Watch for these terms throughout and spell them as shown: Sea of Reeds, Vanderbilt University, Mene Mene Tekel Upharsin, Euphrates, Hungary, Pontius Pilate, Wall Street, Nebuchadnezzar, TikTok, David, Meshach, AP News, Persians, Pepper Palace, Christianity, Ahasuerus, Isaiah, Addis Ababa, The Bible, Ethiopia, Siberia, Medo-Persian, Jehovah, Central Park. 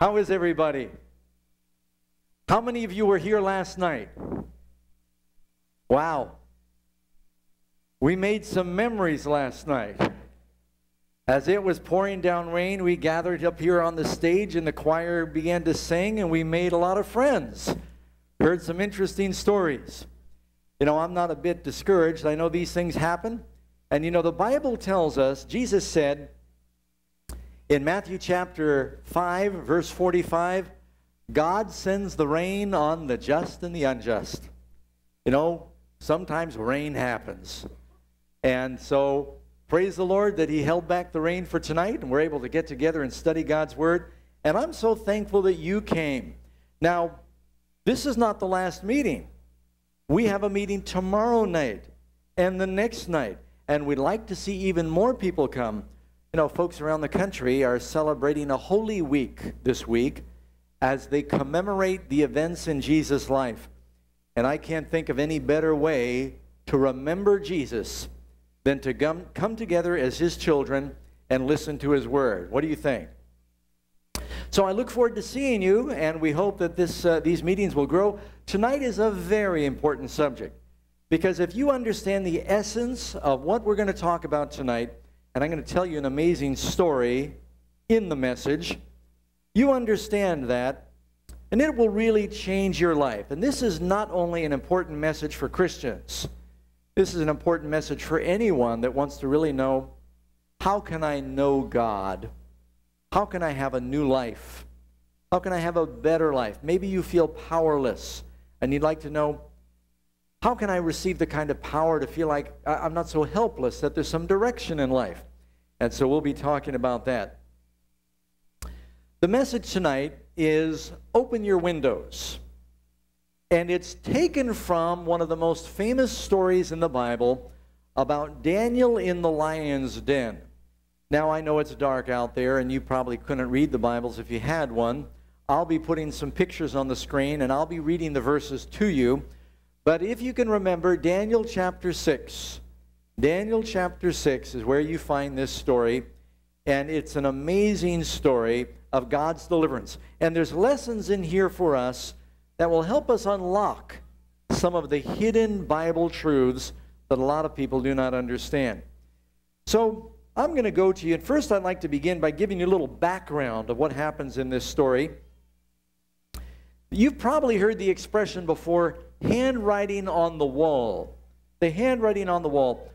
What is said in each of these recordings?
How is everybody? How many of you were here last night? Wow. We made some memories last night. As it was pouring down rain, we gathered up here on the stage and the choir began to sing, and we made a lot of friends. Heard some interesting stories. You know, I'm not a bit discouraged. I know these things happen. And you know, the Bible tells us, Jesus said in Matthew chapter 5, verse 45, God sends the rain on the just and the unjust. You know, sometimes rain happens. And so, praise the Lord that He held back the rain for tonight, and we're able to get together and study God's Word. And I'm so thankful that you came. Now, this is not the last meeting. We have a meeting tomorrow night and the next night, and we'd like to see even more people come. You know, folks around the country are celebrating a Holy Week this week as they commemorate the events in Jesus' life. And I can't think of any better way to remember Jesus than to come together as His children and listen to His Word. What do you think? So I look forward to seeing you, and we hope that these meetings will grow. Tonight is a very important subject, because if you understand the essence of what we're going to talk about tonight, and I'm going to tell you an amazing story in the message, you understand that, and it will really change your life. And this is not only an important message for Christians. This is an important message for anyone that wants to really know, how can I know God? How can I have a new life? How can I have a better life? Maybe you feel powerless, and you'd like to know, how can I receive the kind of power to feel like I'm not so helpless, that there's some direction in life? And so we'll be talking about that. The message tonight is Open Your Windows. And it's taken from one of the most famous stories in the Bible about Daniel in the lion's den. Now I know it's dark out there, and you probably couldn't read the Bibles if you had one. I'll be putting some pictures on the screen, and I'll be reading the verses to you. But if you can remember, Daniel chapter 6. Daniel chapter 6 is where you find this story. And it's an amazing story of God's deliverance. And there's lessons in here for us that will help us unlock some of the hidden Bible truths that a lot of people do not understand. So I'm going to go to you. And first, I'd like to begin by giving you a little background of what happens in this story. You've probably heard the expression before, handwriting on the wall. The handwriting on the wall.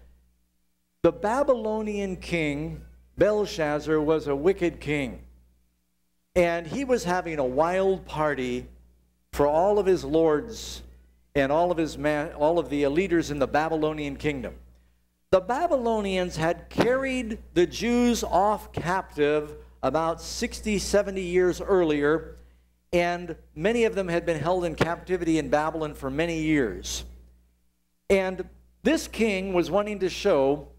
The Babylonian king, Belshazzar, was a wicked king. And he was having a wild party for all of his lords and all of the leaders in the Babylonian kingdom. The Babylonians had carried the Jews off captive about 60, 70 years earlier, and many of them had been held in captivity in Babylon for many years. And this king was wanting to show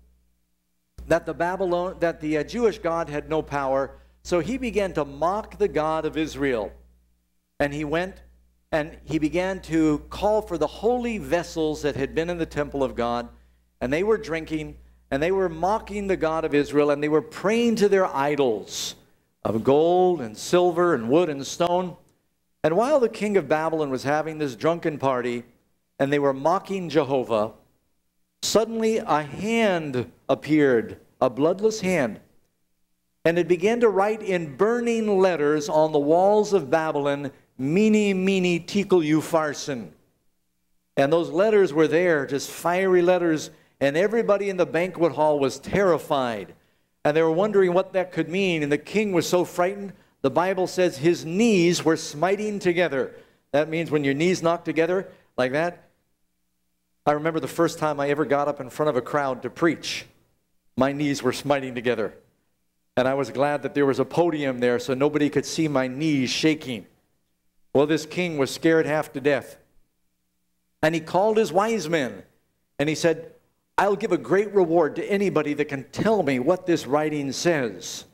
that the Jewish God had no power. So he began to mock the God of Israel. And he went and he began to call for the holy vessels that had been in the temple of God. And they were drinking, and they were mocking the God of Israel, and they were praying to their idols of gold and silver and wood and stone. And while the king of Babylon was having this drunken party, and they were mocking Jehovah, suddenly a hand appeared, a bloodless hand. And it began to write in burning letters on the walls of Babylon, Mene, Mene, Tekel, Upharsin. And those letters were there, just fiery letters, and everybody in the banquet hall was terrified. And they were wondering what that could mean, and the king was so frightened, the Bible says his knees were smiting together. That means when your knees knock together like that. I remember the first time I ever got up in front of a crowd to preach, my knees were smiting together. And I was glad that there was a podium there so nobody could see my knees shaking. Well, this king was scared half to death. And he called his wise men. And he said, I'll give a great reward to anybody that can tell me what this writing says.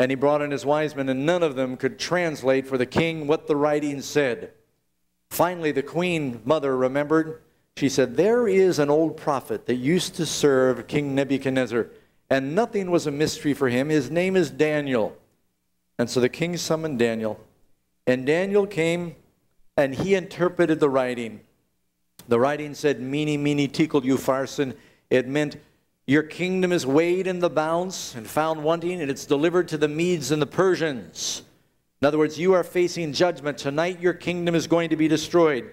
And he brought in his wise men, and none of them could translate for the king what the writing said. Finally, the queen mother remembered. She said, there is an old prophet that used to serve King Nebuchadnezzar, and nothing was a mystery for him. His name is Daniel. And so the king summoned Daniel. And Daniel came, and he interpreted the writing. The writing said, "Mene, mene, tekel, upharsin." It meant, your kingdom is weighed in the balance and found wanting, and it's delivered to the Medes and the Persians. In other words, you are facing judgment. Tonight your kingdom is going to be destroyed.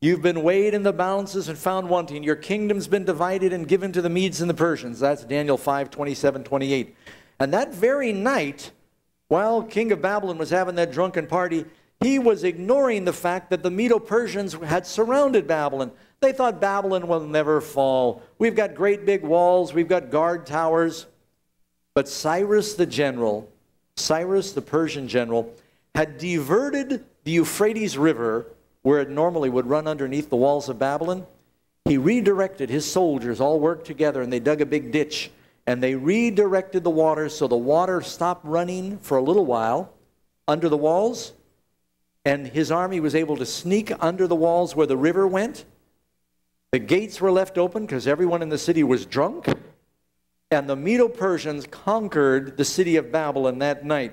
You've been weighed in the balances and found wanting. Your kingdom's been divided and given to the Medes and the Persians. That's Daniel 5, 27, 28. And that very night, while King of Babylon was having that drunken party, he was ignoring the fact that the Medo-Persians had surrounded Babylon. They thought Babylon will never fall. We've got great big walls. We've got guard towers. But Cyrus the general, Cyrus the Persian general, had diverted the Euphrates River, where it normally would run underneath the walls of Babylon. He redirected his soldiers, all worked together, and they dug a big ditch. And they redirected the water, so the water stopped running for a little while under the walls. And his army was able to sneak under the walls where the river went. The gates were left open because everyone in the city was drunk. And the Medo-Persians conquered the city of Babylon that night.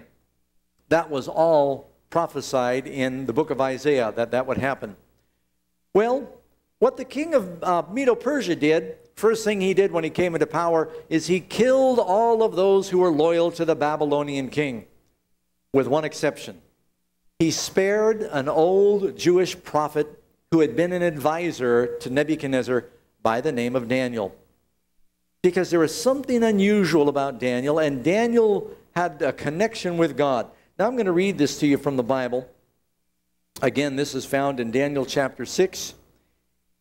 That was all prophesied in the book of Isaiah, that would happen. Well, what the king of Medo-Persia did, first thing he did when he came into power, is he killed all of those who were loyal to the Babylonian king, with one exception. He spared an old Jewish prophet who had been an advisor to Nebuchadnezzar by the name of Daniel. Because there was something unusual about Daniel, and Daniel had a connection with God. Now I'm going to read this to you from the Bible. Again, this is found in Daniel chapter 6.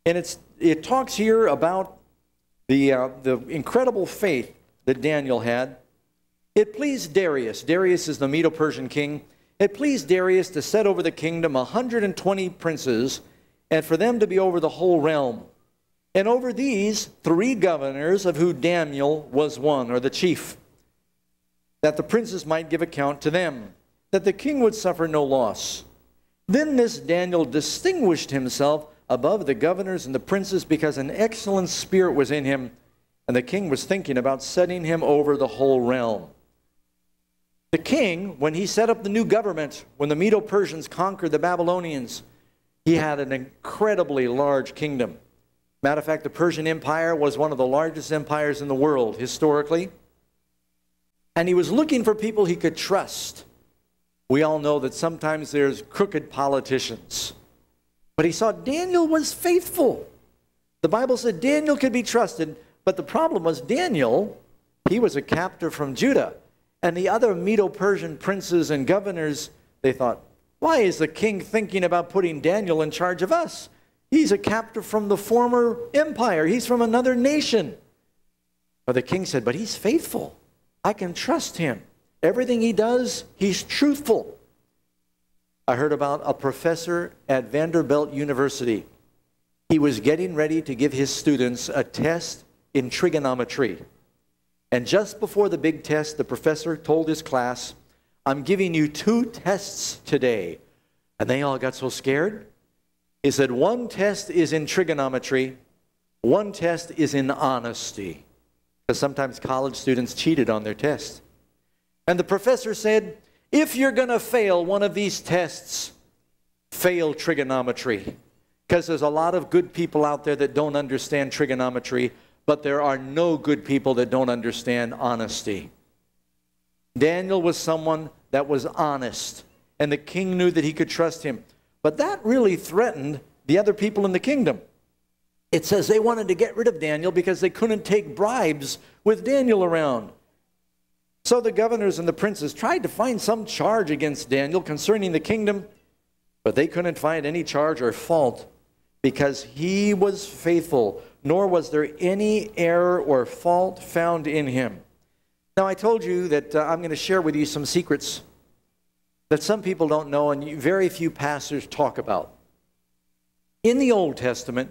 And it talks here about the incredible faith that Daniel had. It pleased Darius. Darius is the Medo-Persian king. It pleased Darius to set over the kingdom 120 princes, and for them to be over the whole realm. And over these, 3 governors, of who Daniel was one, or the chief, that the princes might give account to them, that the king would suffer no loss. Then this Daniel distinguished himself above the governors and the princes, because an excellent spirit was in him, and the king was thinking about setting him over the whole realm. The king, when he set up the new government, when the Medo-Persians conquered the Babylonians, he had an incredibly large kingdom. Matter of fact, the Persian Empire was one of the largest empires in the world, historically. And he was looking for people he could trust. We all know that sometimes there's crooked politicians. But he saw Daniel was faithful. The Bible said Daniel could be trusted, but the problem was Daniel, he was a captive from Judah. And the other Medo-Persian princes and governors, they thought, why is the king thinking about putting Daniel in charge of us? He's a captive from the former empire. He's from another nation. But the king said, but he's faithful. I can trust him. Everything he does, he's truthful. I heard about a professor at Vanderbilt University. He was getting ready to give his students a test in trigonometry. And just before the big test, the professor told his class, I'm giving you 2 tests today. And they all got so scared. He said, one test is in trigonometry. One test is in honesty. Because sometimes college students cheated on their tests. And the professor said, if you're going to fail one of these tests, fail trigonometry. Because there's a lot of good people out there that don't understand trigonometry, but there are no good people that don't understand honesty. Daniel was someone that was honest, and the king knew that he could trust him. But that really threatened the other people in the kingdom. It says they wanted to get rid of Daniel because they couldn't take bribes with Daniel around. So the governors and the princes tried to find some charge against Daniel concerning the kingdom, but they couldn't find any charge or fault because he was faithful, nor was there any error or fault found in him. Now I told you that I'm going to share with you some secrets that some people don't know and very few pastors talk about. In the Old Testament,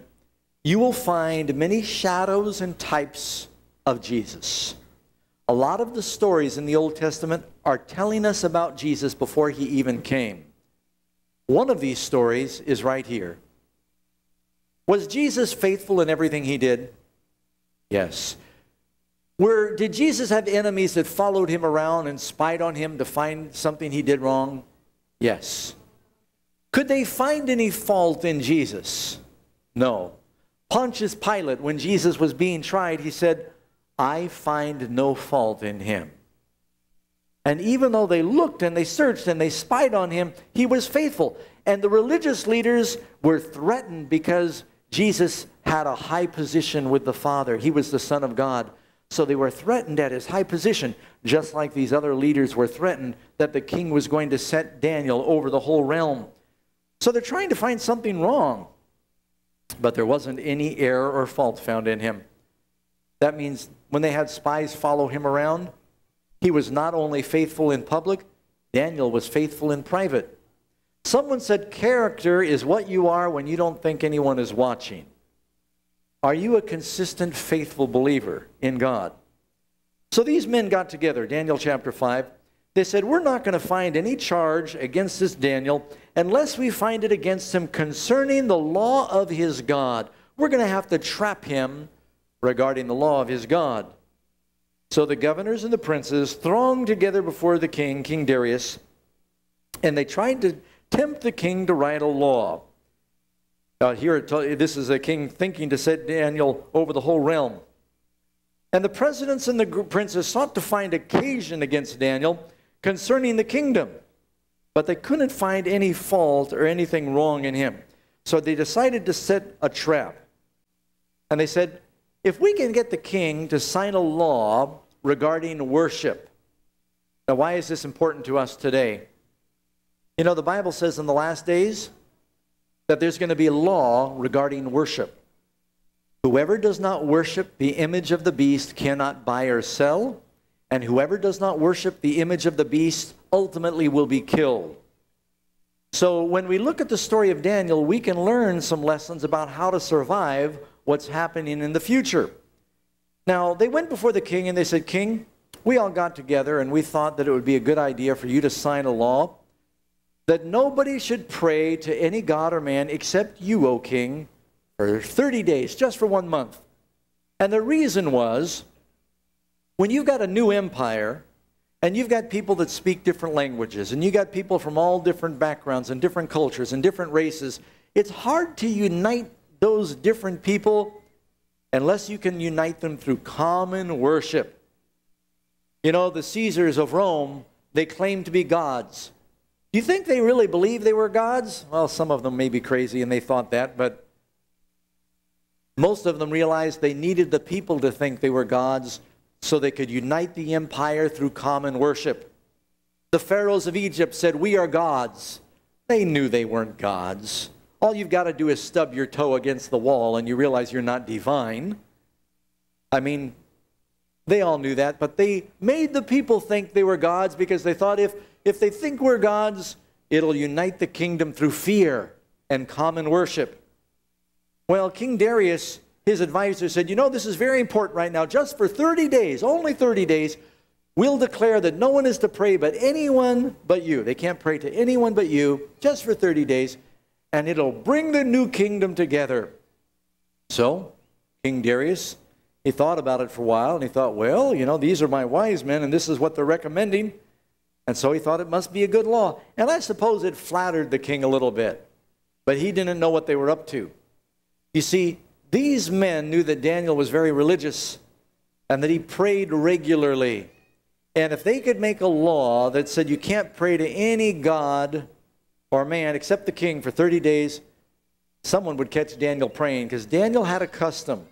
you will find many shadows and types of Jesus. A lot of the stories in the Old Testament are telling us about Jesus before he even came. One of these stories is right here. Was Jesus faithful in everything he did? Yes. Where did Jesus have enemies that followed him around and spied on him to find something he did wrong? Yes. Could they find any fault in Jesus? No. Pontius Pilate, when Jesus was being tried, he said, I find no fault in him. And even though they looked and they searched and they spied on him, he was faithful. And the religious leaders were threatened because Jesus had a high position with the Father. He was the Son of God. So they were threatened at his high position, just like these other leaders were threatened that the king was going to set Daniel over the whole realm. So they're trying to find something wrong. But there wasn't any error or fault found in him. That means when they had spies follow him around, he was not only faithful in public, Daniel was faithful in private. Someone said character is what you are when you don't think anyone is watching. Are you a consistent, faithful believer in God? So these men got together, Daniel chapter 5. They said, we're not going to find any charge against this Daniel unless we find it against him concerning the law of his God. We're going to have to trap him regarding the law of his God. So the governors and the princes thronged together before the king, King Darius, and they tried to tempt the king to write a law. Here, this is a king thinking to set Daniel over the whole realm. And the presidents and the princes sought to find occasion against Daniel concerning the kingdom, but they couldn't find any fault or anything wrong in him. So they decided to set a trap. And they said, if we can get the king to sign a law regarding worship. Now, why is this important to us today? You know, the Bible says in the last days that there's going to be a law regarding worship. Whoever does not worship the image of the beast cannot buy or sell, and whoever does not worship the image of the beast ultimately will be killed. So when we look at the story of Daniel, we can learn some lessons about how to survive what's happening in the future. Now, they went before the king and they said, King, we all got together and we thought that it would be a good idea for you to sign a law that nobody should pray to any god or man except you, O king, for 30 days, just for 1 month. And the reason was, when you've got a new empire, and you've got people that speak different languages, and you've got people from all different backgrounds and different cultures and different races, it's hard to unite those different people unless you can unite them through common worship. You know, the Caesars of Rome, they claim to be gods. Do you think they really believed they were gods? Well, some of them may be crazy and they thought that, but most of them realized they needed the people to think they were gods so they could unite the empire through common worship. The pharaohs of Egypt said, we are gods. They knew they weren't gods. All you've got to do is stub your toe against the wall and you realize you're not divine. I mean, they all knew that, but they made the people think they were gods because they thought if they think we're gods, it'll unite the kingdom through fear and common worship. Well, King Darius, his advisor said, you know, this is very important right now. Just for 30 days, only 30 days, we'll declare that no one is to pray but anyone but you. They can't pray to anyone but you, just for 30 days, and it'll bring the new kingdom together. So, King Darius, he thought about it for a while, and he thought, well, you know, these are my wise men, and this is what they're recommending. And so he thought it must be a good law. And I suppose it flattered the king a little bit. But he didn't know what they were up to. You see, these men knew that Daniel was very religious and that he prayed regularly. And if they could make a law that said you can't pray to any god or man except the king for 30 days, someone would catch Daniel praying. Because Daniel had a custom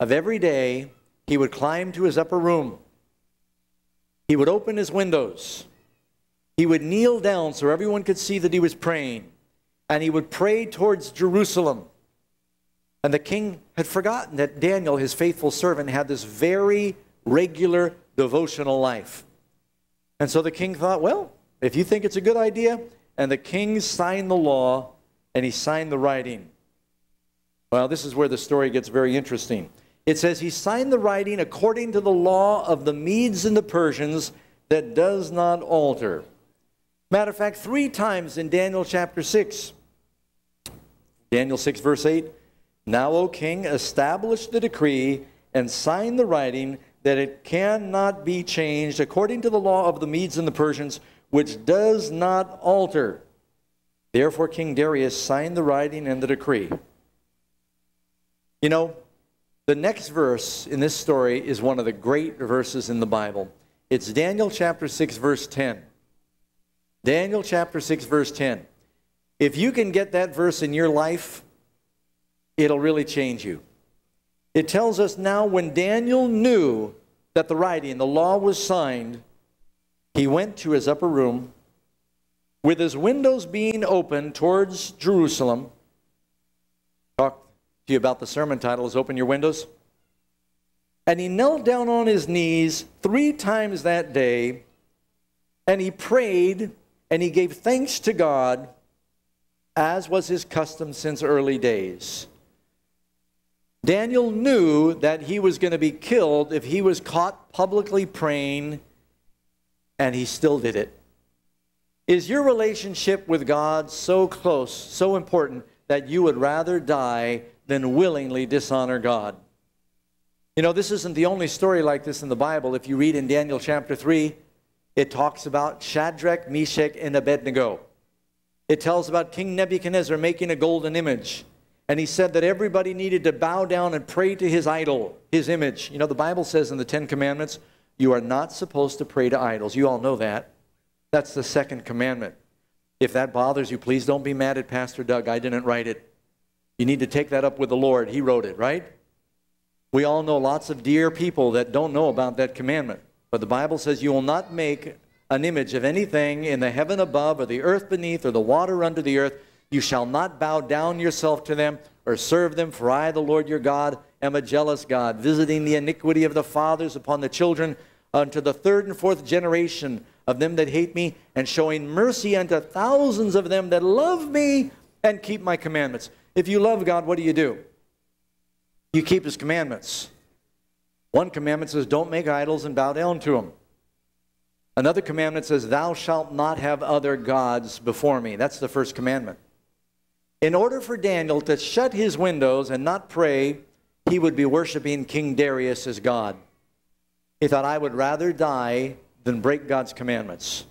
of every day he would climb to his upper room. He would open his windows. He would kneel down so everyone could see that he was praying. And he would pray towards Jerusalem. And the king had forgotten that Daniel, his faithful servant, had this very regular devotional life. And so the king thought, well, if you think it's a good idea. And the king signed the law, and he signed the writing. Well, this is where the story gets very interesting. It says, he signed the writing according to the law of the Medes and the Persians that does not alter. Matter of fact, 3 times in Daniel chapter 6, Daniel 6 verse 8, now, O king, establish the decree and sign the writing that it cannot be changed according to the law of the Medes and the Persians, which does not alter. Therefore, King Darius signed the writing and the decree. You know, the next verse in this story is one of the great verses in the Bible. It's Daniel chapter 6, verse 10. Daniel chapter 6, verse 10. If you can get that verse in your life, it'll really change you. It tells us, now when Daniel knew that the writing, the law was signed, he went to his upper room with his windows being open towards Jerusalem. Talk to you about the sermon title is Open Your Windows. And he knelt down on his knees 3 times that day, and he prayed, and he gave thanks to God, as was his custom since early days. Daniel knew that he was going to be killed if he was caught publicly praying, and he still did it. Is your relationship with God so close, so important, that you would rather die than willingly dishonor God? You know, this isn't the only story like this in the Bible. If you read in Daniel chapter 3, it talks about Shadrach, Meshach, and Abednego. It tells about King Nebuchadnezzar making a golden image. And he said that everybody needed to bow down and pray to his idol, his image. You know, the Bible says in the 10 Commandments, you are not supposed to pray to idols. You all know that. That's the 2nd commandment. If that bothers you, please don't be mad at Pastor Doug. I didn't write it. You need to take that up with the Lord. He wrote it, right? We all know lots of dear people that don't know about that commandment. But the Bible says you will not make an image of anything in the heaven above or the earth beneath or the water under the earth. You shall not bow down yourself to them or serve them, for I, the Lord your God, am a jealous God, visiting the iniquity of the fathers upon the children unto the 3rd and 4th generation of them that hate me, and showing mercy unto thousands of them that love me and keep my commandments. If you love God, what do? You keep his commandments. One commandment says, don't make idols and bow down to them. Another commandment says, thou shalt not have other gods before me. That's the 1st commandment. In order for Daniel to shut his windows and not pray, he would be worshiping King Darius as God. He thought, I would rather die than break God's commandments.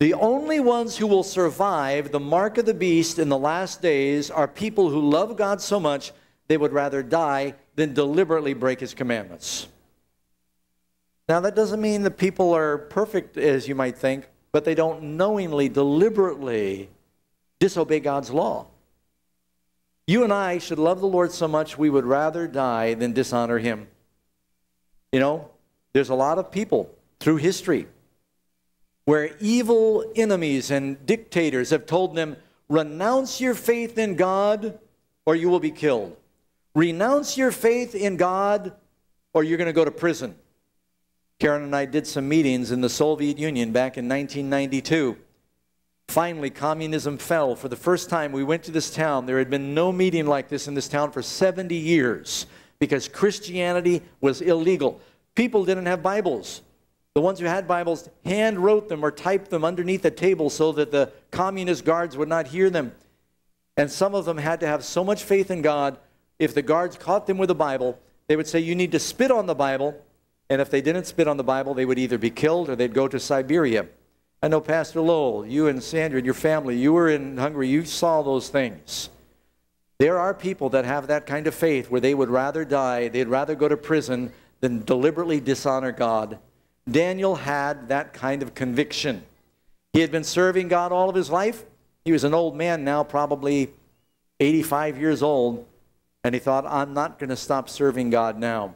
The only ones who will survive the mark of the beast in the last days are people who love God so much they would rather die than deliberately break his commandments. Now, that doesn't mean that people are perfect, as you might think, but they don't knowingly, deliberately disobey God's law. You and I should love the Lord so much we would rather die than dishonor him. You know, there's a lot of people through history where evil enemies and dictators have told them, renounce your faith in God or you will be killed. Renounce your faith in God or you're going to go to prison. Karen and I did some meetings in the Soviet Union back in 1992. Finally, communism fell. For the first time, we went to this town. There had been no meeting like this in this town for 70 years because Christianity was illegal. People didn't have Bibles. The ones who had Bibles hand wrote them or typed them underneath a table so that the communist guards would not hear them. And some of them had to have so much faith in God, if the guards caught them with a Bible, they would say, you need to spit on the Bible. And if they didn't spit on the Bible, they would either be killed or they'd go to Siberia. I know Pastor Lowell, you and Sandra and your family, you were in Hungary, you saw those things. There are people that have that kind of faith where they would rather die, they'd rather go to prison than deliberately dishonor God. Daniel had that kind of conviction. He had been serving God all of his life. He was an old man now, probably 85 years old, and he thought, I'm not going to stop serving God now.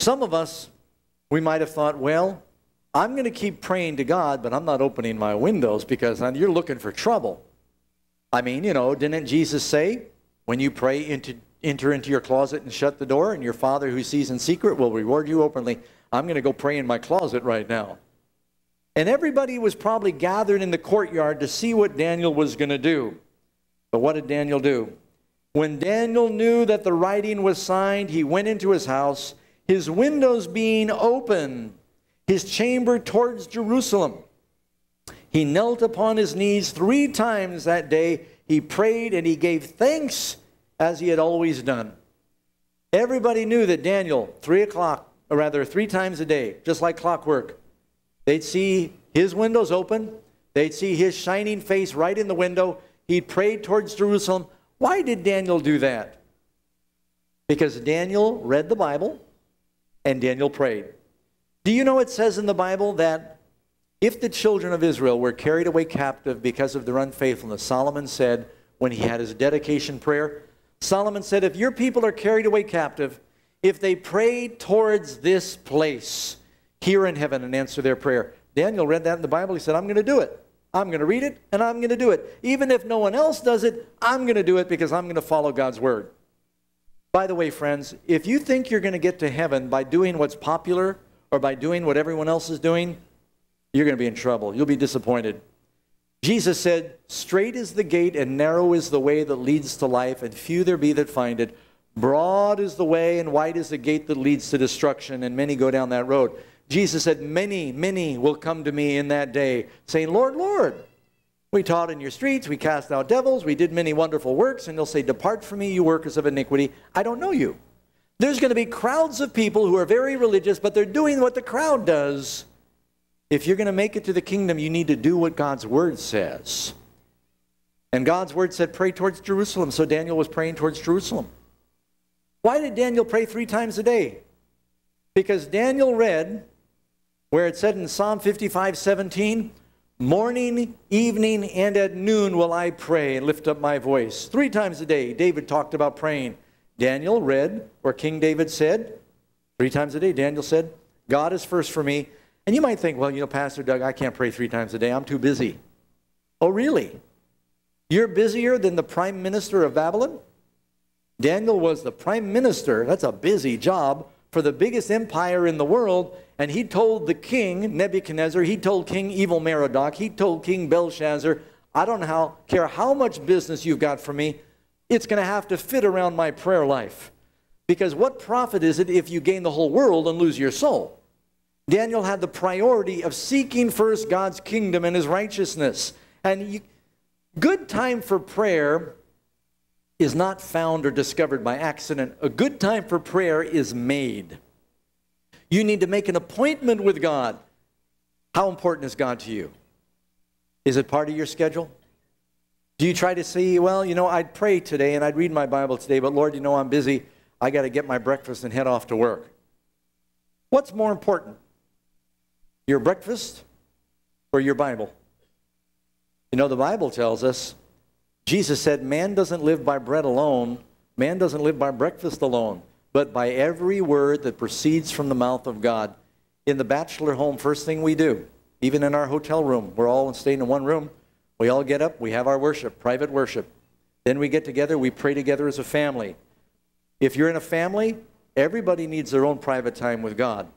Some of us, we might have thought, well, I'm going to keep praying to God, but I'm not opening my windows because you're looking for trouble. I mean, you know, didn't Jesus say, when you pray, enter into your closet and shut the door, and your Father who sees in secret will reward you openly. I'm going to go pray in my closet right now. And everybody was probably gathered in the courtyard to see what Daniel was going to do. But what did Daniel do? When Daniel knew that the writing was signed, he went into his house, his windows being open, his chamber towards Jerusalem. He knelt upon his knees 3 times that day. He prayed and he gave thanks as he had always done. Everybody knew that Daniel, 3 times a day, just like clockwork, they'd see his windows open. They'd see his shining face right in the window. He prayed towards Jerusalem. Why did Daniel do that? Because Daniel read the Bible and Daniel prayed. Do you know it says in the Bible that if the children of Israel were carried away captive because of their unfaithfulness, Solomon said when he had his dedication prayer, Solomon said, if your people are carried away captive, if they pray towards this place, hear in heaven and answer their prayer. Daniel read that in the Bible. He said, I'm going to do it. I'm going to read it, and I'm going to do it. Even if no one else does it, I'm going to do it because I'm going to follow God's word. By the way, friends, if you think you're going to get to heaven by doing what's popular or by doing what everyone else is doing, you're going to be in trouble. You'll be disappointed. Jesus said, straight is the gate and narrow is the way that leads to life, and few there be that find it. Broad is the way and wide is the gate that leads to destruction, and many go down that road. Jesus said, many, many will come to me in that day, saying, Lord, Lord, we taught in your streets, we cast out devils, we did many wonderful works, and they'll say, depart from me, you workers of iniquity, I don't know you. There's going to be crowds of people who are very religious, but they're doing what the crowd does. If you're going to make it to the kingdom, you need to do what God's word says. And God's word said, pray towards Jerusalem. So Daniel was praying towards Jerusalem. Why did Daniel pray 3 times a day? Because Daniel read where it said in Psalm 55:17, morning, evening, and at noon will I pray and lift up my voice. 3 times a day, David talked about praying. Daniel read, or King David said, 3 times a day, Daniel said, God is first for me. And you might think, well, you know, Pastor Doug, I can't pray 3 times a day. I'm too busy. Oh, really? You're busier than the prime minister of Babylon? Daniel was the prime minister. That's a busy job for the biggest empire in the world. And he told the king, Nebuchadnezzar, he told King Evil-Merodach, he told King Belshazzar, I don't care how much business you've got for me, it's going to have to fit around my prayer life. Because what profit is it if you gain the whole world and lose your soul? Daniel had the priority of seeking first God's kingdom and his righteousness. And good time for prayer is not found or discovered by accident. A good time for prayer is made. You need to make an appointment with God. How important is God to you? Is it part of your schedule? Do you try to see, well, you know, I'd pray today and I'd read my Bible today, but Lord, you know, I'm busy. I got to get my breakfast and head off to work. What's more important? Your breakfast or your Bible? You know, the Bible tells us, Jesus said, man doesn't live by bread alone. Man doesn't live by breakfast alone, but by every word that proceeds from the mouth of God. In the bachelor home, first thing we do, even in our hotel room, we're all staying in one room, we all get up, we have our worship, private worship. Then we get together, we pray together as a family. If you're in a family, everybody needs their own private time with God.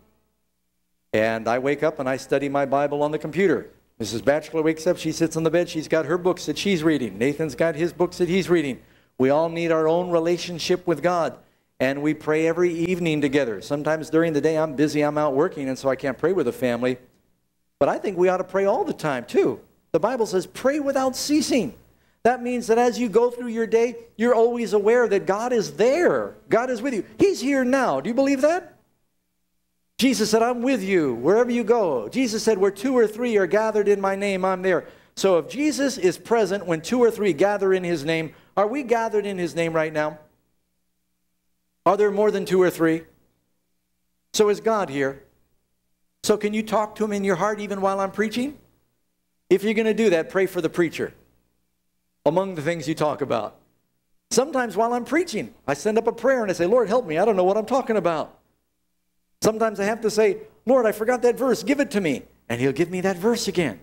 And I wake up and I study my Bible on the computer. Mrs. Batchelor wakes up, she sits on the bed, she's got her books that she's reading. Nathan's got his books that he's reading. We all need our own relationship with God. And we pray every evening together. Sometimes during the day I'm busy, I'm out working, and so I can't pray with the family. But I think we ought to pray all the time, too. The Bible says, pray without ceasing. That means that as you go through your day, you're always aware that God is there. God is with you. He's here now. Do you believe that? Jesus said, I'm with you wherever you go. Jesus said, where 2 or 3 are gathered in my name, I'm there. So if Jesus is present when 2 or 3 gather in his name, are we gathered in his name right now? Are there more than 2 or 3? So is God here? So can you talk to him in your heart even while I'm preaching? If you're going to do that, pray for the preacher among the things you talk about. Sometimes while I'm preaching, I send up a prayer and I say, Lord, help me. I don't know what I'm talking about. Sometimes I have to say, Lord, I forgot that verse. Give it to me. And he'll give me that verse again.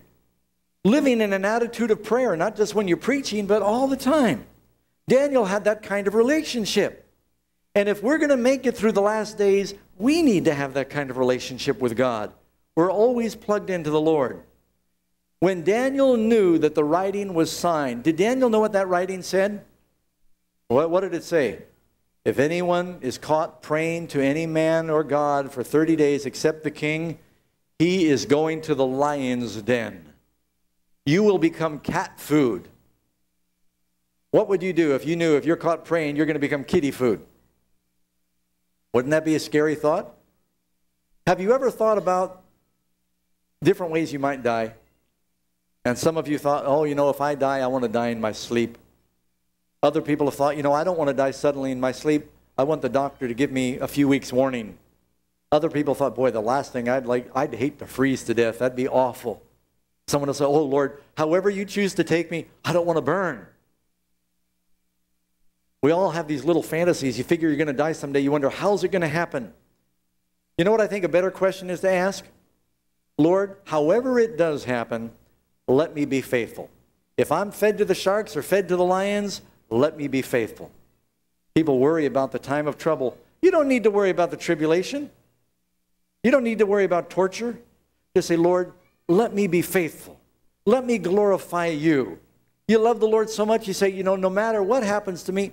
Living in an attitude of prayer, not just when you're preaching, but all the time. Daniel had that kind of relationship. And if we're going to make it through the last days, we need to have that kind of relationship with God. We're always plugged into the Lord. When Daniel knew that the writing was signed, did Daniel know what that writing said? What did it say? If anyone is caught praying to any man or God for 30 days except the king, he is going to the lion's den. You will become cat food. What would you do if you knew if you're caught praying, you're going to become kitty food? Wouldn't that be a scary thought? Have you ever thought about different ways you might die? And some of you thought, oh, you know, if I die, I want to die in my sleep. Other people have thought, you know, I don't want to die suddenly in my sleep. I want the doctor to give me a few weeks' warning. Other people thought, boy, the last thing I'd hate to freeze to death. That'd be awful. Someone will say, oh, Lord, however you choose to take me, I don't want to burn. We all have these little fantasies. You figure you're going to die someday. You wonder, how's it going to happen? You know what I think a better question is to ask? Lord, however it does happen, let me be faithful. If I'm fed to the sharks or fed to the lions, let me be faithful. People worry about the time of trouble. You don't need to worry about the tribulation. You don't need to worry about torture. Just say, Lord, let me be faithful. Let me glorify you. You love the Lord so much, you say, you know, no matter what happens to me.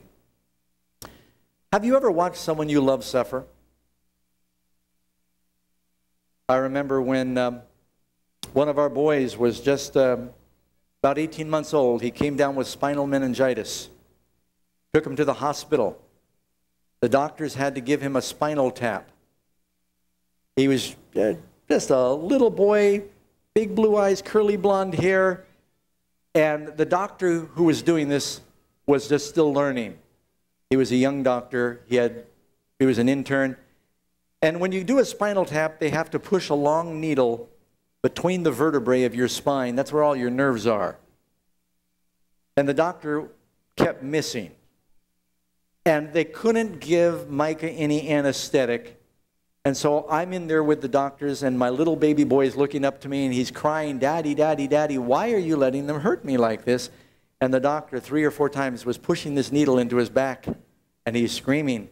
Have you ever watched someone you love suffer? I remember when one of our boys was just about 18 months old. He came down with spinal meningitis. Took him to the hospital. The doctors had to give him a spinal tap. He was just a little boy, big blue eyes, curly blonde hair. And the doctor who was doing this was just still learning. He was a young doctor. He was an intern. And when you do a spinal tap, they have to push a long needle between the vertebrae of your spine. That's where all your nerves are. And the doctor kept missing. And they couldn't give Micah any anesthetic. And so I'm in there with the doctors, and my little baby boy is looking up to me, and he's crying, Daddy, Daddy, Daddy, why are you letting them hurt me like this? And the doctor 3 or 4 times was pushing this needle into his back, and he's screaming.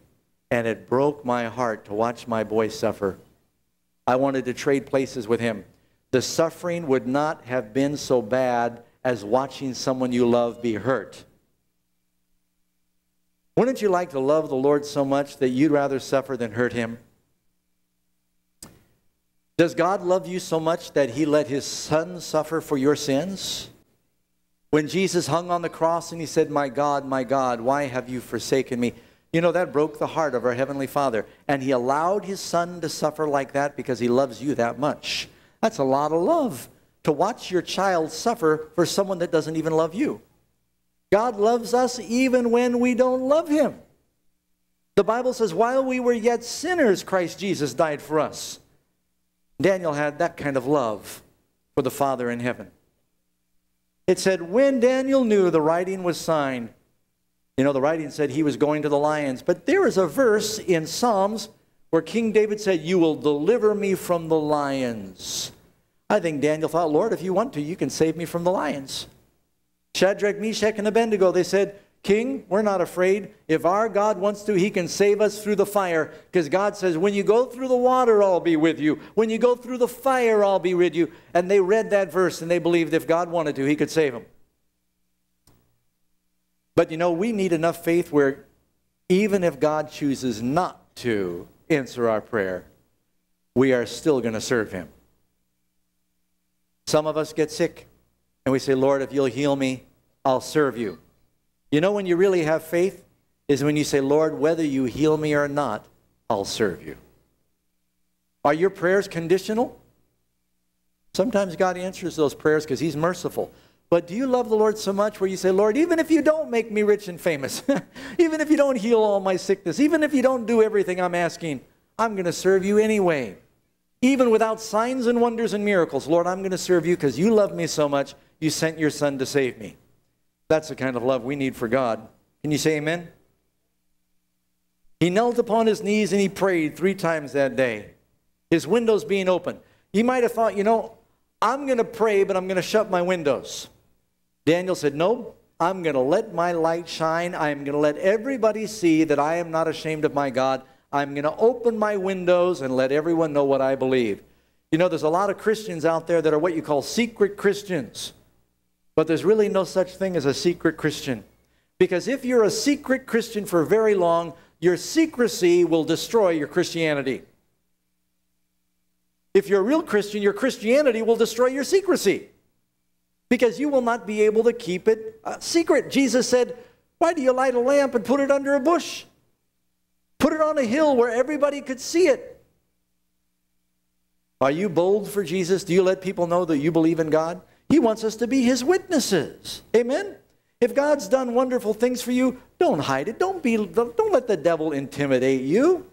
And it broke my heart to watch my boy suffer. I wanted to trade places with him. The suffering would not have been so bad as watching someone you love be hurt. Wouldn't you like to love the Lord so much that you'd rather suffer than hurt him? Does God love you so much that he let his son suffer for your sins? When Jesus hung on the cross and he said, my God, why have you forsaken me? You know, that broke the heart of our Heavenly Father. And he allowed his son to suffer like that because he loves you that much. That's a lot of love, to watch your child suffer for someone that doesn't even love you. God loves us even when we don't love him. The Bible says, while we were yet sinners, Christ Jesus died for us. Daniel had that kind of love for the Father in heaven. It said, when Daniel knew the writing was signed, you know, the writing said he was going to the lions. But there is a verse in Psalms where King David said, you will deliver me from the lions. I think Daniel thought, Lord, if you want to, you can save me from the lions. Shadrach, Meshach, and Abednego, they said, King, we're not afraid. If our God wants to, he can save us through the fire. Because God says, when you go through the water, I'll be with you. When you go through the fire, I'll be with you. And they read that verse, and they believed if God wanted to, he could save them. But you know, we need enough faith where even if God chooses not to answer our prayer, we are still going to serve him. Some of us get sick and we say, Lord, if you'll heal me, I'll serve you. You know when you really have faith is when you say, Lord, whether you heal me or not, I'll serve you. Are your prayers conditional? Sometimes God answers those prayers because he's merciful. But do you love the Lord so much where you say, Lord, even if you don't make me rich and famous, even if you don't heal all my sickness, even if you don't do everything I'm asking, I'm going to serve you anyway. Even without signs and wonders and miracles, Lord, I'm going to serve you because you love me so much, you sent your son to save me. That's the kind of love we need for God. Can you say amen? He knelt upon his knees and he prayed 3 times that day, his windows being open. You might have thought, you know, I'm going to pray, but I'm going to shut my windows. Daniel said, no, I'm going to let my light shine. I'm going to let everybody see that I am not ashamed of my God. I'm going to open my windows and let everyone know what I believe. You know, there's a lot of Christians out there that are what you call secret Christians. But there's really no such thing as a secret Christian. Because if you're a secret Christian for very long, your secrecy will destroy your Christianity. If you're a real Christian, your Christianity will destroy your secrecy. Because you will not be able to keep it secret. Jesus said, why do you light a lamp and put it under a bush? Put it on a hill where everybody could see it. Are you bold for Jesus? Do you let people know that you believe in God? He wants us to be His witnesses. Amen? If God's done wonderful things for you, don't hide it. Don't let the devil intimidate you.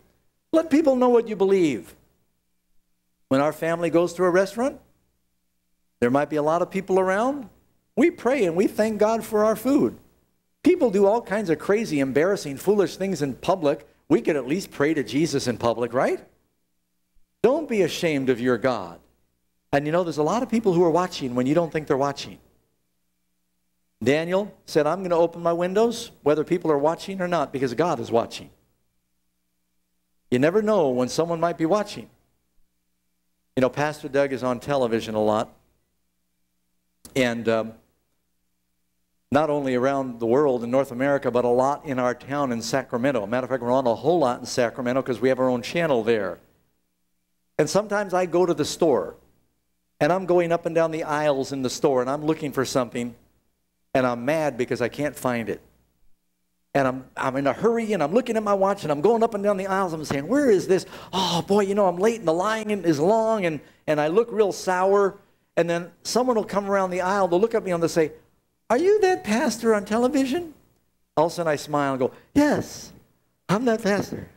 Let people know what you believe. When our family goes to a restaurant, there might be a lot of people around. We pray and we thank God for our food. People do all kinds of crazy, embarrassing, foolish things in public. We could at least pray to Jesus in public, right? Don't be ashamed of your God. And you know, there's a lot of people who are watching when you don't think they're watching. Daniel said, I'm going to open my windows, whether people are watching or not, because God is watching. You never know when someone might be watching. You know, Pastor Doug is on television a lot. And not only around the world in North America, but a lot in our town in Sacramento. Matter of fact, we're on a whole lot in Sacramento because we have our own channel there. And sometimes I go to the store, and I'm going up and down the aisles in the store, and I'm looking for something, and I'm mad because I can't find it. And I'm in a hurry, and I'm looking at my watch, and I'm going up and down the aisles, and I'm saying, where is this? Oh, boy, you know, I'm late, and the line is long, and I look real sour. And then someone will come around the aisle, they'll look at me and they'll say, are you that pastor on television? All of a sudden I smile and go, yes, I'm that pastor.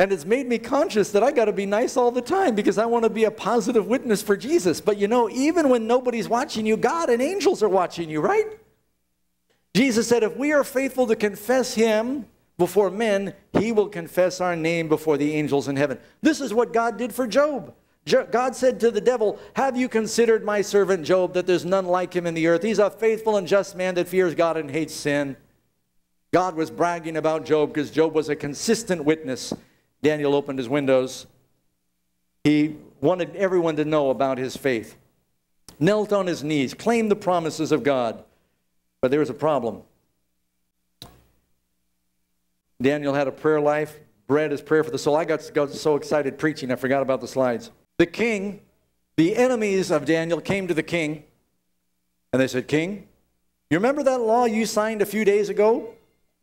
And it's made me conscious that I got to be nice all the time because I want to be a positive witness for Jesus. But you know, even when nobody's watching you, God and angels are watching you, right? Jesus said, if we are faithful to confess Him before men, He will confess our name before the angels in heaven. This is what God did for Job. God said to the devil, have you considered my servant Job, that there's none like him in the earth? He's a faithful and just man that fears God and hates sin. God was bragging about Job because Job was a consistent witness. Daniel opened his windows. He wanted everyone to know about his faith. Knelt on his knees, claimed the promises of God. But there was a problem. Daniel had a prayer life. Bread is prayer for the soul. I got so excited preaching, I forgot about the slides. The king, the enemies of Daniel came to the king, and they said, King, you remember that law you signed a few days ago?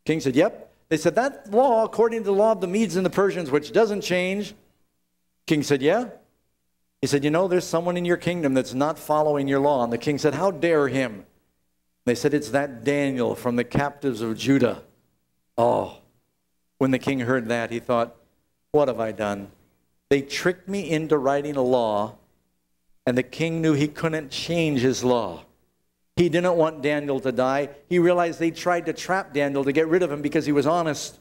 King said, yep. They said, that law, according to the law of the Medes and the Persians, which doesn't change. King said, yeah. He said, you know, there's someone in your kingdom that's not following your law. And the king said, how dare him? They said, it's that Daniel from the captives of Judah. Oh, when the king heard that, he thought, what have I done? They tricked me into writing a law, and the king knew he couldn't change his law. He didn't want Daniel to die. He realized they tried to trap Daniel to get rid of him because he was honest.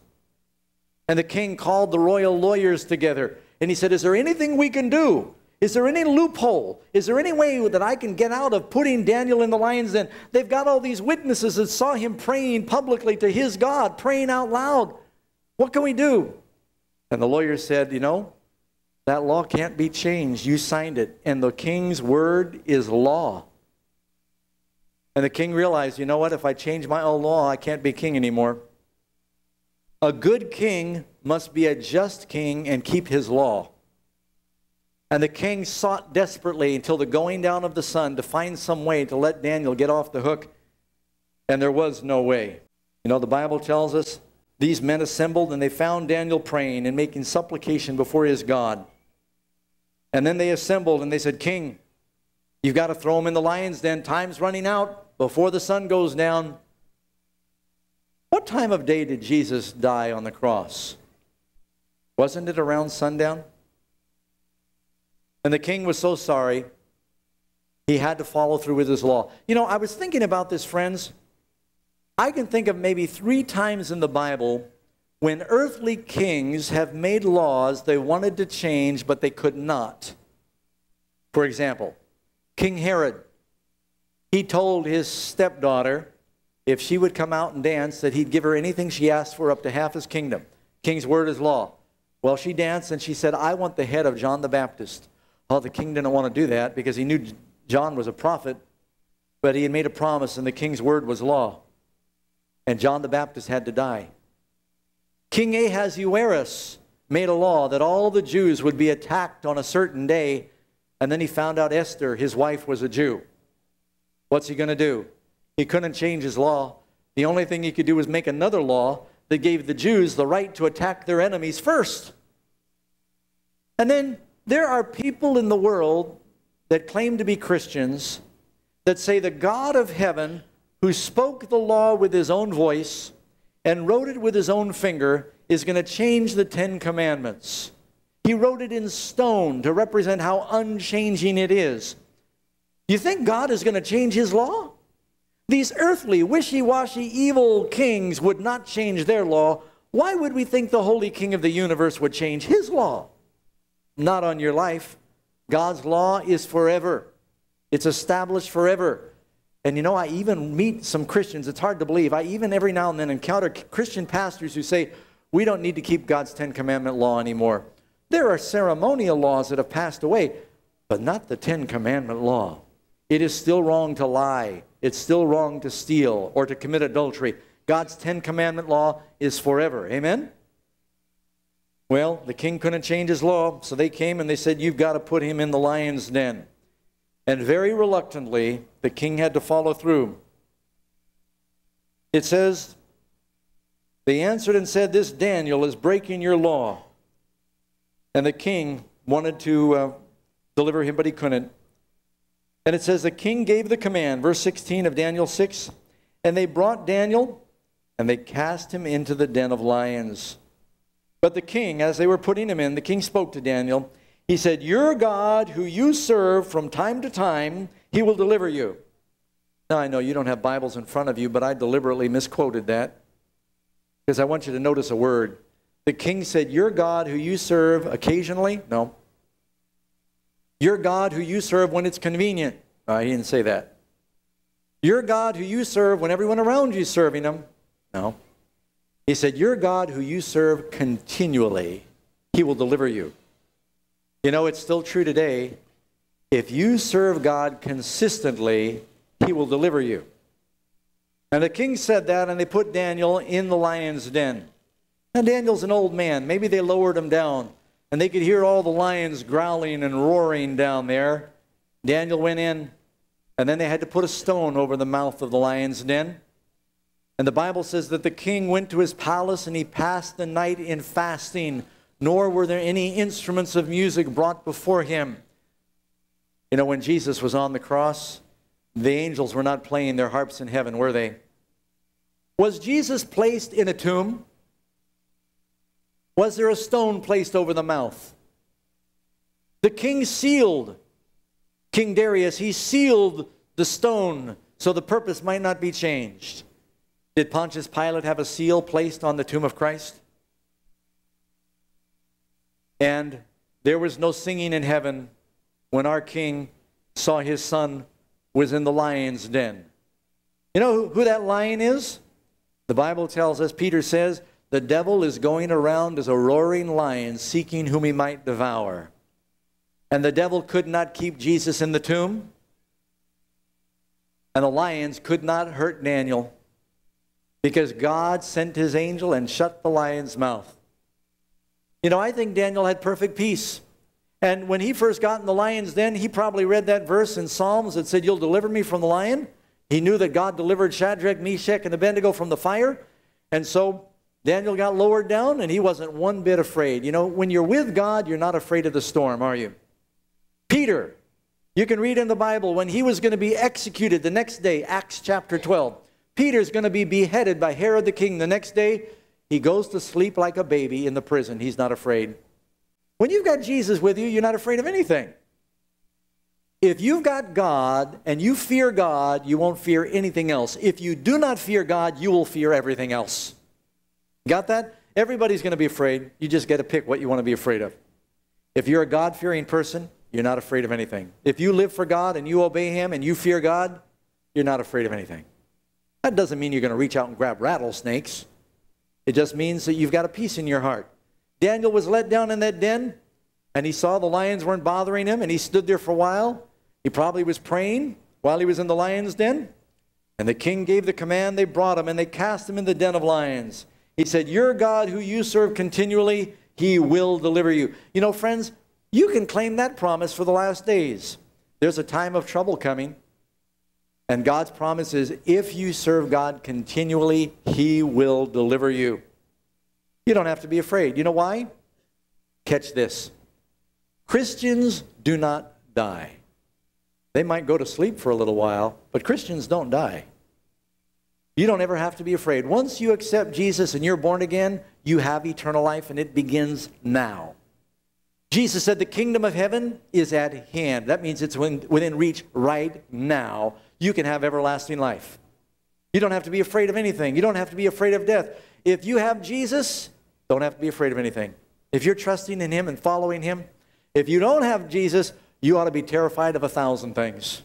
And the king called the royal lawyers together, and he said, is there anything we can do? Is there any loophole? Is there any way that I can get out of putting Daniel in the lion's den? They've got all these witnesses that saw him praying publicly to his God, praying out loud. What can we do? And the lawyer said, you know, that law can't be changed. You signed it. And the king's word is law. And the king realized, you know what? If I change my own law, I can't be king anymore. A good king must be a just king and keep his law. And the king sought desperately until the going down of the sun to find some way to let Daniel get off the hook. And there was no way. You know, the Bible tells us these men assembled and they found Daniel praying and making supplication before his God. And then they assembled and they said, King, you've got to throw him in the lion's den. Time's running out before the sun goes down. What time of day did Jesus die on the cross? Wasn't it around sundown? And the king was so sorry, he had to follow through with his law. You know, I was thinking about this, friends. I can think of maybe 3 times in the Bible when earthly kings have made laws they wanted to change, but they could not. For example, King Herod, he told his stepdaughter if she would come out and dance that he'd give her anything she asked for, up to half his kingdom. King's word is law. Well, she danced and she said, I want the head of John the Baptist. Well, the king didn't want to do that because he knew John was a prophet, but he had made a promise and the king's word was law. And John the Baptist had to die. King Ahasuerus made a law that all the Jews would be attacked on a certain day, and then he found out Esther, his wife, was a Jew. What's he going to do? He couldn't change his law. The only thing he could do was make another law that gave the Jews the right to attack their enemies first. And then there are people in the world that claim to be Christians that say the God of heaven, who spoke the law with his own voice and wrote it with his own finger, is going to change the 10 Commandments. He wrote it in stone to represent how unchanging it is. You think God is going to change his law? These earthly, wishy-washy, evil kings would not change their law. Why would we think the holy King of the universe would change his law? Not on your life. God's law is forever. It's established forever. And you know, I even meet some Christians, it's hard to believe, I even every now and then encounter Christian pastors who say, we don't need to keep God's 10-commandment law anymore. There are ceremonial laws that have passed away, but not the 10-commandment law. It is still wrong to lie. It's still wrong to steal or to commit adultery. God's 10-commandment law is forever. Amen? Well, the king couldn't change his law, so they came and they said, you've got to put him in the lion's den. And very reluctantly, the king had to follow through. It says, they answered and said, this Daniel is breaking your law. And the king wanted to deliver him, but he couldn't. And it says, the king gave the command, verse 16 of Daniel 6, and they brought Daniel, and they cast him into the den of lions. But the king, as they were putting him in, the king spoke to Daniel. He said, your God, who you serve from time to time, he will deliver you. Now, I know you don't have Bibles in front of you, but I deliberately misquoted that because I want you to notice a word. The king said, your God, who you serve occasionally? No. Your God, who you serve when it's convenient. No, he didn't say that. Your God, who you serve when everyone around you is serving him? No. He said, your God, who you serve continually, he will deliver you. You know, it's still true today. If you serve God consistently, he will deliver you. And the king said that, and they put Daniel in the lion's den. Now, Daniel's an old man. Maybe they lowered him down, and they could hear all the lions growling and roaring down there. Daniel went in, and then they had to put a stone over the mouth of the lion's den. And the Bible says that the king went to his palace and he passed the night in fasting, nor were there any instruments of music brought before him. You know, when Jesus was on the cross, the angels were not playing their harps in heaven, were they? Was Jesus placed in a tomb? Was there a stone placed over the mouth? The king sealed, King Darius, he sealed the stone so the purpose might not be changed. Did Pontius Pilate have a seal placed on the tomb of Christ? And there was no singing in heaven when our king saw his son was in the lion's den. You know who that lion is? The Bible tells us, Peter says, the devil is going around as a roaring lion seeking whom he might devour. And the devil could not keep Jesus in the tomb. And the lions could not hurt Daniel, because God sent his angel and shut the lion's mouth. You know, I think Daniel had perfect peace. And when he first got in the lion's den, he probably read that verse in Psalms that said, you'll deliver me from the lion. He knew that God delivered Shadrach, Meshach, and Abednego from the fire. And so Daniel got lowered down, and he wasn't one bit afraid. You know, when you're with God, you're not afraid of the storm, are you? Peter, you can read in the Bible, when he was going to be executed the next day, Acts chapter 12, Peter's going to be beheaded by Herod the king the next day. He goes to sleep like a baby in the prison. He's not afraid. When you've got Jesus with you, you're not afraid of anything. If you've got God and you fear God, you won't fear anything else. If you do not fear God, you will fear everything else. Got that? Everybody's going to be afraid. You just get to pick what you want to be afraid of. If you're a God-fearing person, you're not afraid of anything. If you live for God and you obey him and you fear God, you're not afraid of anything. That doesn't mean you're going to reach out and grab rattlesnakes. It just means that you've got a peace in your heart. Daniel was let down in that den, and he saw the lions weren't bothering him, and he stood there for a while. He probably was praying while he was in the lion's den. And the king gave the command, they brought him, and they cast him in the den of lions. He said, your God, who you serve continually, he will deliver you. You know, friends, you can claim that promise for the last days. There's a time of trouble coming. And God's promise is, if you serve God continually, He will deliver you. You don't have to be afraid. You know why? Catch this. Christians do not die. They might go to sleep for a little while, but Christians don't die. You don't ever have to be afraid. Once you accept Jesus and you're born again, you have eternal life, and it begins now. Jesus said the kingdom of heaven is at hand. That means it's within reach right now. You can have everlasting life. You don't have to be afraid of anything. You don't have to be afraid of death. If you have Jesus, don't have to be afraid of anything. If you're trusting in Him and following Him, if you don't have Jesus, you ought to be terrified of 1,000 things,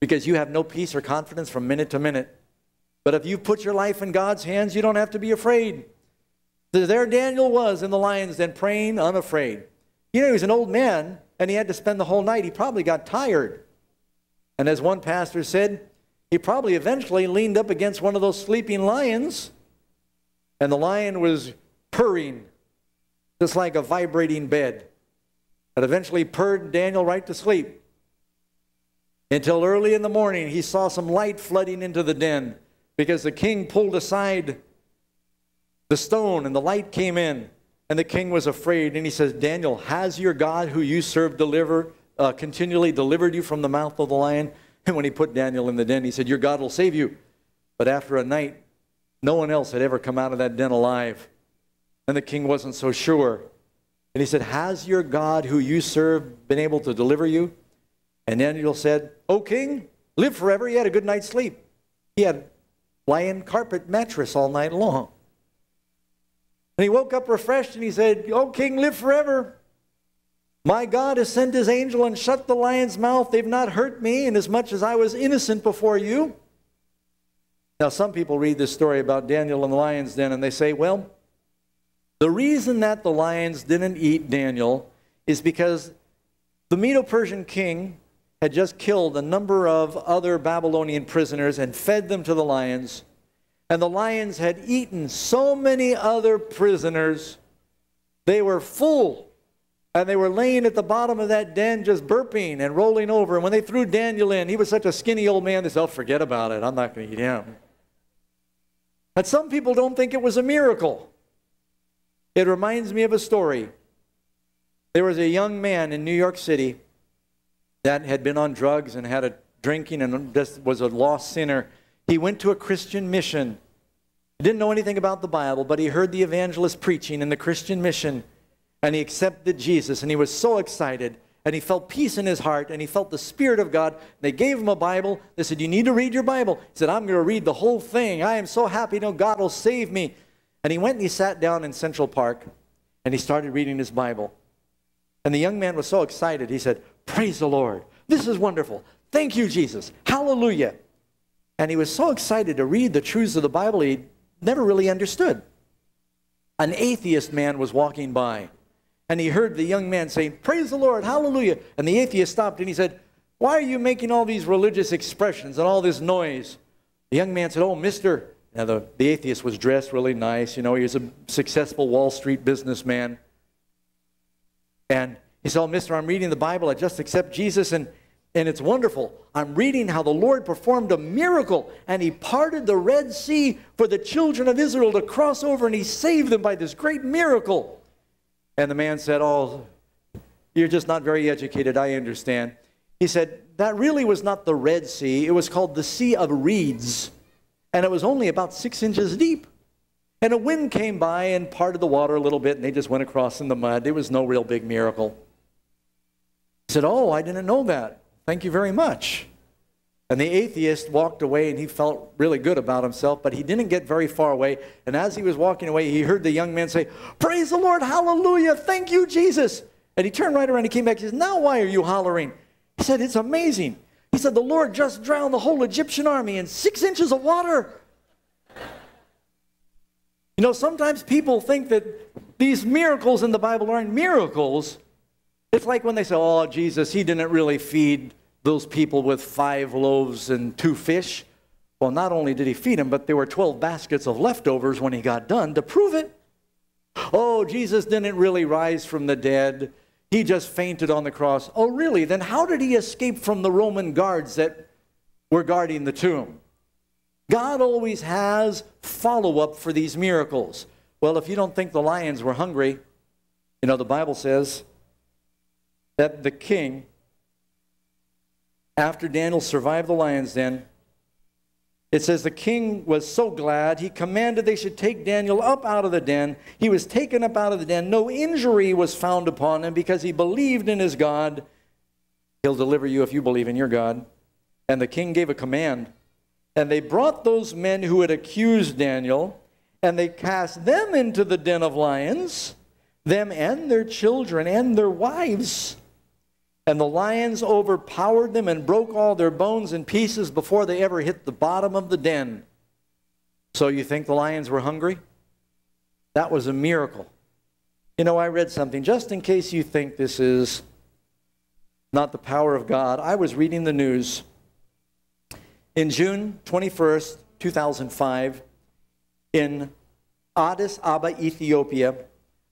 because you have no peace or confidence from minute to minute. But if you put your life in God's hands, you don't have to be afraid. There Daniel was in the lion's den, praying unafraid. You know, he was an old man, and he had to spend the whole night. He probably got tired. And as one pastor said, he probably eventually leaned up against one of those sleeping lions, and the lion was purring, just like a vibrating bed. That eventually purred Daniel right to sleep. Until early in the morning, he saw some light flooding into the den, because the king pulled aside the stone, and the light came in. And the king was afraid, and he says, Daniel, has your God who you serve continually delivered you from the mouth of the lion? And when he put Daniel in the den, he said, your God will save you. But after a night, no one else had ever come out of that den alive. And the king wasn't so sure. And he said, has your God who you serve been able to deliver you? And Daniel said, O king, live forever. He had a good night's sleep. He had lion carpet mattress all night long. And he woke up refreshed, and he said, O king, live forever. My God has sent His angel and shut the lion's mouth. They've not hurt me, inasmuch as I was innocent before you. Now, some people read this story about Daniel and the lion's den, and they say, well, the reason that the lions didn't eat Daniel is because the Medo-Persian king had just killed a number of other Babylonian prisoners and fed them to the lions. And the lions had eaten so many other prisoners, they were full. And they were laying at the bottom of that den just burping and rolling over. And when they threw Daniel in, he was such a skinny old man, they said, oh, forget about it. I'm not going to eat him. But some people don't think it was a miracle. It reminds me of a story. There was a young man in New York City that had been on drugs and had a drinking and just was a lost sinner. He went to a Christian mission. He didn't know anything about the Bible, but he heard the evangelist preaching in the Christian mission, and he accepted Jesus, and he was so excited, and he felt peace in his heart, and he felt the Spirit of God. They gave him a Bible. They said, you need to read your Bible. He said, I'm going to read the whole thing. I am so happy to know God will save me. And he went and he sat down in Central Park, and he started reading his Bible. And the young man was so excited. He said, praise the Lord. This is wonderful. Thank you, Jesus. Hallelujah. And he was so excited to read the truths of the Bible, he never really understood. An atheist man was walking by, and he heard the young man saying, praise the Lord, hallelujah. And the atheist stopped, and he said, why are you making all these religious expressions and all this noise? The young man said, oh, mister. Now, the atheist was dressed really nice. You know, he was a successful Wall Street businessman. And he said, oh, mister, I'm reading the Bible. I just accept Jesus, and it's wonderful. I'm reading how the Lord performed a miracle, and He parted the Red Sea for the children of Israel to cross over, and He saved them by this great miracle. And the man said, oh, you're just not very educated, I understand. He said, that really was not the Red Sea. It was called the Sea of Reeds, and it was only about 6 inches deep. And a wind came by and parted the water a little bit, and they just went across in the mud. It was no real big miracle. He said, oh, I didn't know that. Thank you very much. And the atheist walked away, and he felt really good about himself, but he didn't get very far away. And as he was walking away, he heard the young man say, praise the Lord, hallelujah, thank you, Jesus. And he turned right around and he came back. He says, now why are you hollering? He said, it's amazing. He said, the Lord just drowned the whole Egyptian army in 6 inches of water. You know, sometimes people think that these miracles in the Bible aren't miracles. It's like when they say, oh, Jesus, He didn't really feed those people with 5 loaves and 2 fish. Well, not only did He feed them, but there were 12 baskets of leftovers when He got done to prove it. Oh, Jesus didn't really rise from the dead. He just fainted on the cross. Oh, really? Then how did He escape from the Roman guards that were guarding the tomb. God always has follow-up for these miracles. Well, if you don't think the lions were hungry, you know, the Bible says that the king, after Daniel survived the lion's den, it says the king was so glad, he commanded they should take Daniel up out of the den. He was taken up out of the den. No injury was found upon him because he believed in his God. He'll deliver you if you believe in your God. And the king gave a command. And they brought those men who had accused Daniel, and they cast them into the den of lions, them and their children and their wives. And the lions overpowered them and broke all their bones in pieces before they ever hit the bottom of the den. So you think the lions were hungry? That was a miracle. You know, I read something, just in case you think this is not the power of God. I was reading the news. In June 21st, 2005, in Addis Ababa, Ethiopia,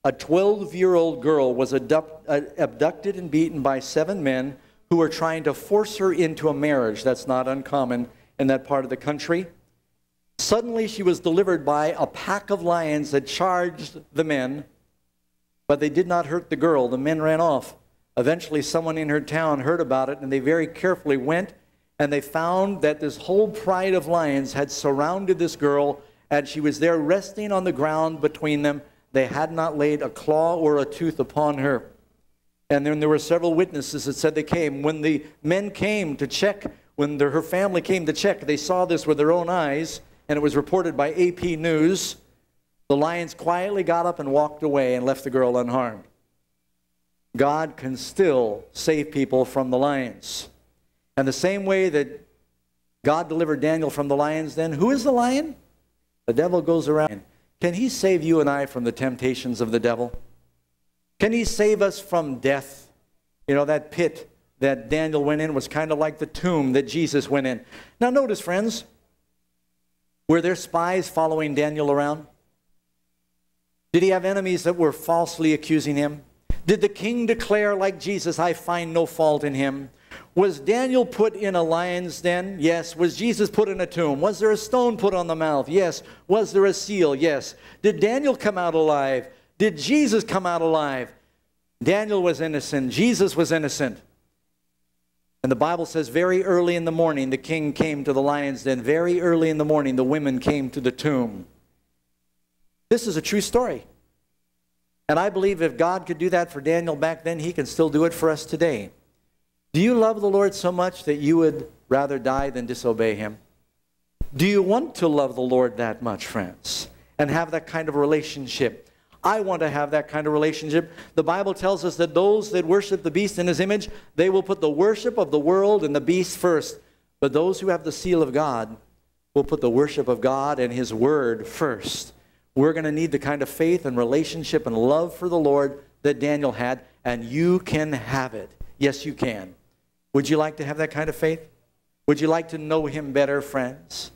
a 12-year-old girl was abducted and beaten by 7 men who were trying to force her into a marriage. That's not uncommon in that part of the country. Suddenly, she was delivered by a pack of lions that charged the men, but they did not hurt the girl. The men ran off. Eventually, someone in her town heard about it, and they very carefully went, and they found that this whole pride of lions had surrounded this girl, and she was there resting on the ground between them. They had not laid a claw or a tooth upon her. And then there were several witnesses that said they came. When the men came to check, when her family came to check, they saw this with their own eyes, and it was reported by AP News. The lions quietly got up and walked away and left the girl unharmed. God can still save people from the lions. And the same way that God delivered Daniel from the lions, then who is the lion? The devil goes around. Can he save you and I from the temptations of the devil? Can he save us from death? You know, that pit that Daniel went in was kind of like the tomb that Jesus went in. Now notice, friends, were there spies following Daniel around? Did he have enemies that were falsely accusing him? Did the king declare, like Jesus, I find no fault in him? Was Daniel put in a lion's den? Yes. Was Jesus put in a tomb? Was there a stone put on the mouth? Yes. Was there a seal? Yes. Did Daniel come out alive? Did Jesus come out alive? Daniel was innocent. Jesus was innocent. And the Bible says very early in the morning, the king came to the lion's den. Very early in the morning, the women came to the tomb. This is a true story. And I believe if God could do that for Daniel back then, he can still do it for us today. Do you love the Lord so much that you would rather die than disobey him? Do you want to love the Lord that much, friends, and have that kind of relationship? I want to have that kind of relationship. The Bible tells us that those that worship the beast in his image, they will put the worship of the world and the beast first. But those who have the seal of God will put the worship of God and his word first. We're going to need the kind of faith and relationship and love for the Lord that Daniel had, and you can have it. Yes, you can. Would you like to have that kind of faith? Would you like to know him better, friends?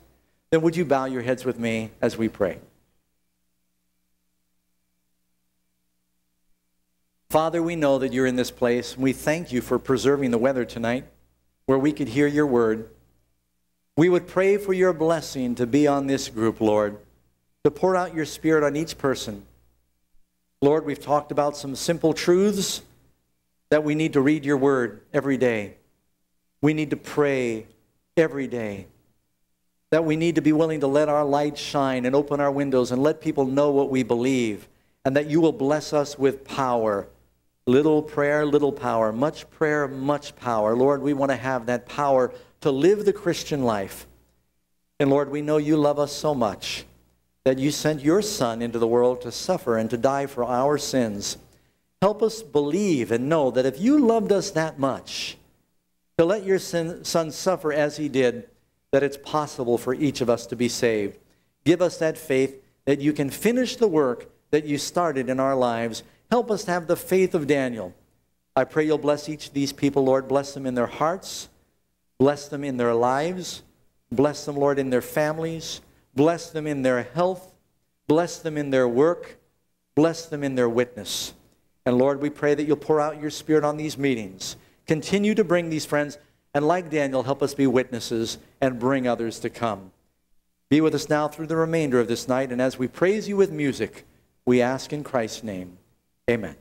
Then would you bow your heads with me as we pray? Father, we know that you're in this place. We thank you for preserving the weather tonight where we could hear your word. We would pray for your blessing to be on this group, Lord, to pour out your spirit on each person. Lord, we've talked about some simple truths that we need to read your word every day. We need to pray every day. That we need to be willing to let our light shine and open our windows and let people know what we believe, and that you will bless us with power. Little prayer, little power. Much prayer, much power. Lord, we want to have that power to live the Christian life. And Lord, we know you love us so much that you sent your Son into the world to suffer and to die for our sins. Help us believe and know that if you loved us that much, to let your Son suffer as he did, that it's possible for each of us to be saved. Give us that faith that you can finish the work that you started in our lives. Help us to have the faith of Daniel. I pray you'll bless each of these people, Lord. Bless them in their hearts. Bless them in their lives. Bless them, Lord, in their families. Bless them in their health. Bless them in their work. Bless them in their witness. And Lord, we pray that you'll pour out your spirit on these meetings. Continue to bring these friends And like Daniel, help us be witnesses and bring others to come. Be with us now through the remainder of this night. And as we praise you with music, we ask in Christ's name. Amen.